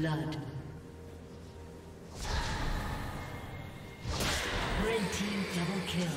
blood. Red team double kill.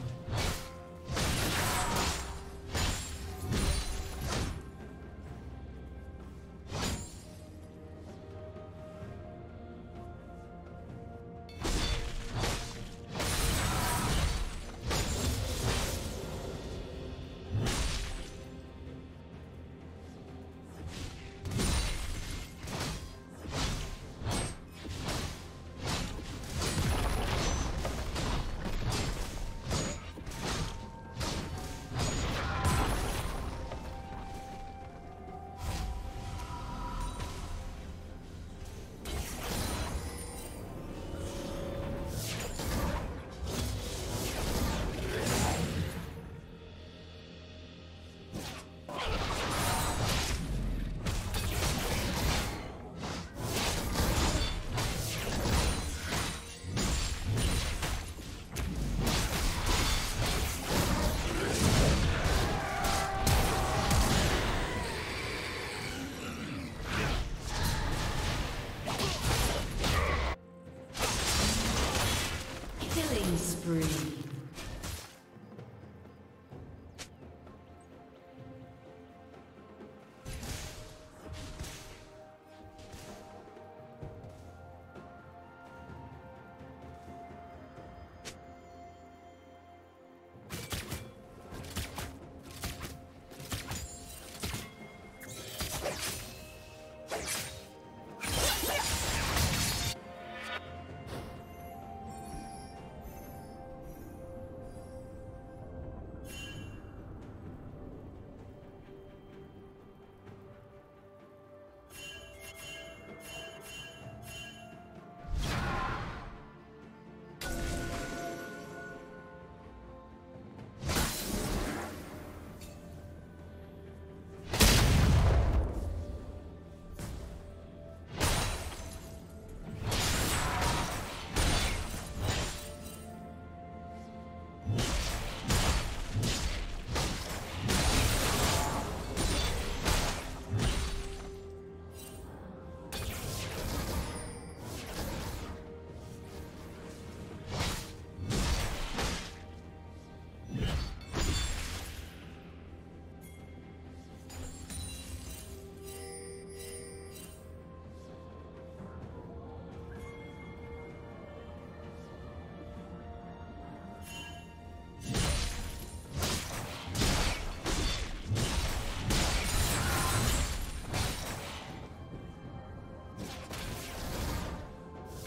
Spree.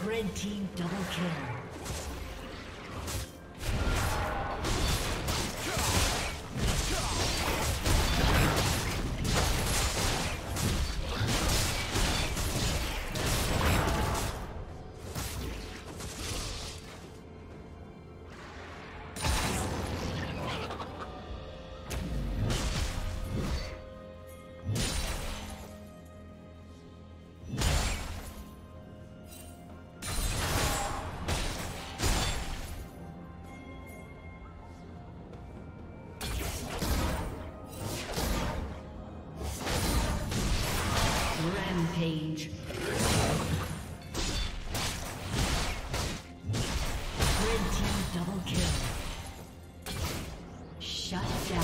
Red team double kill. Page. Red team double kill. Shut down.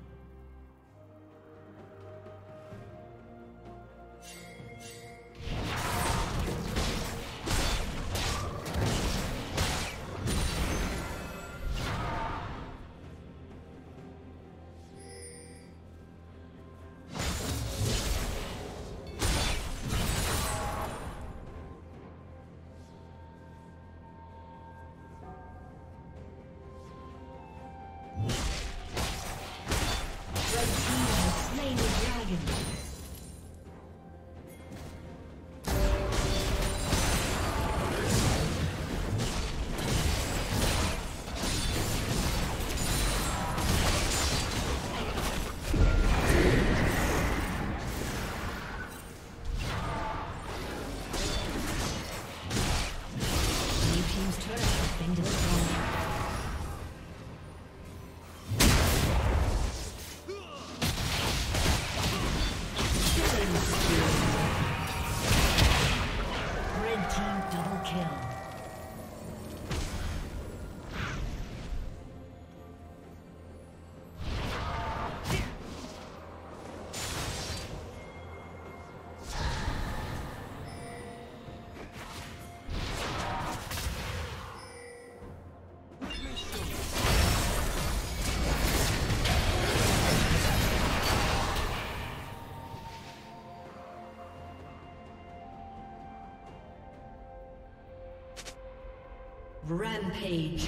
Rampage.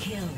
kill.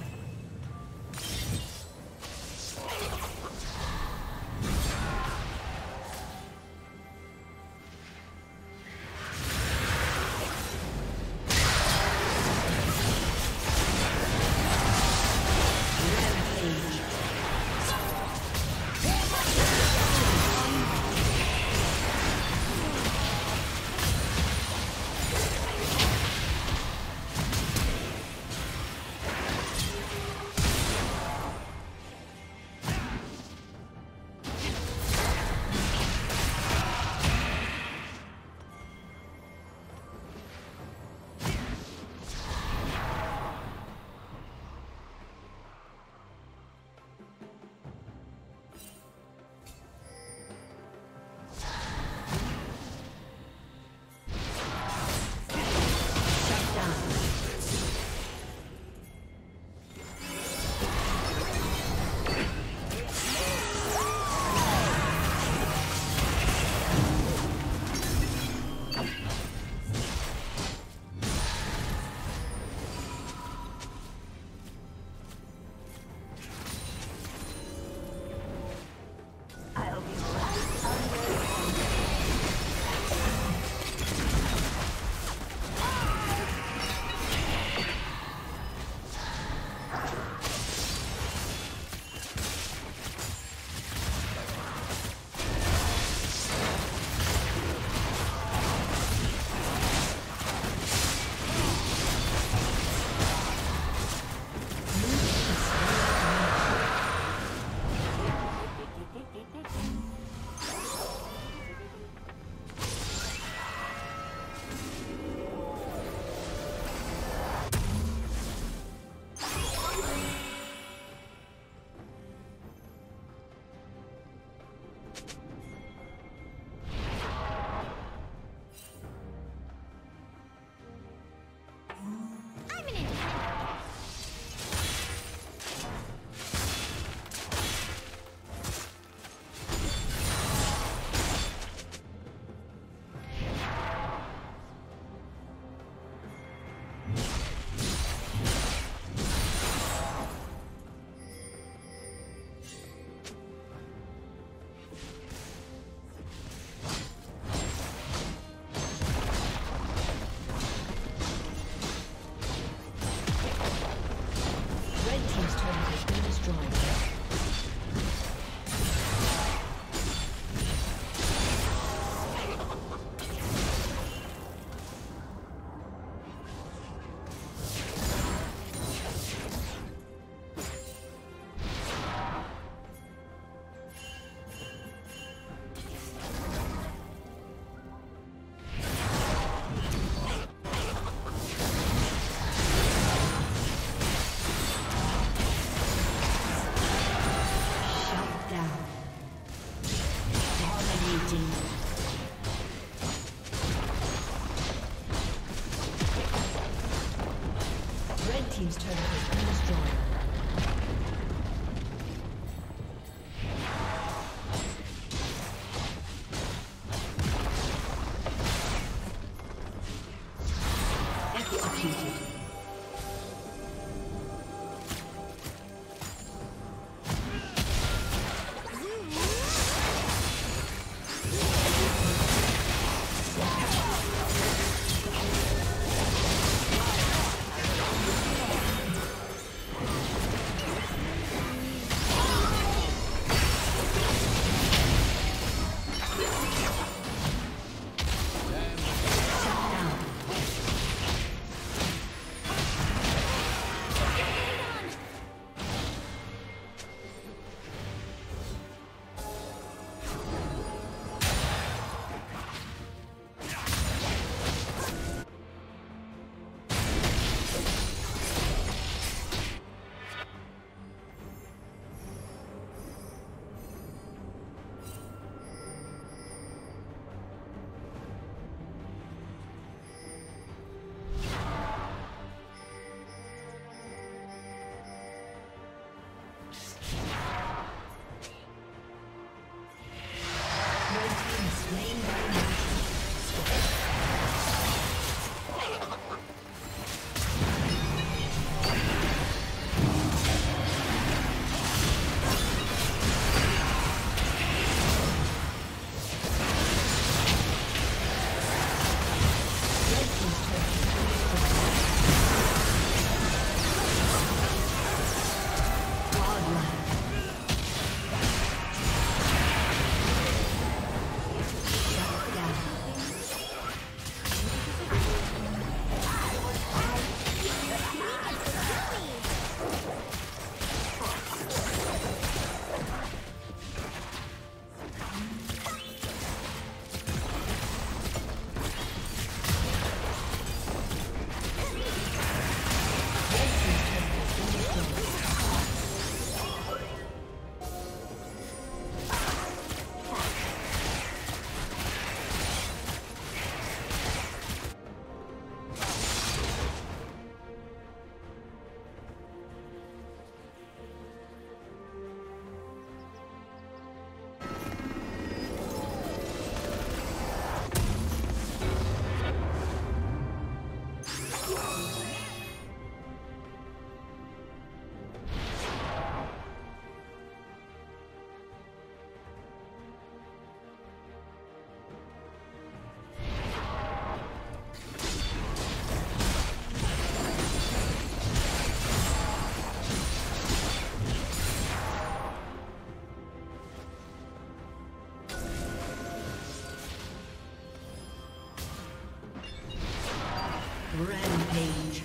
Rampage.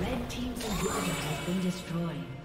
Red team's inhibitor has been destroyed.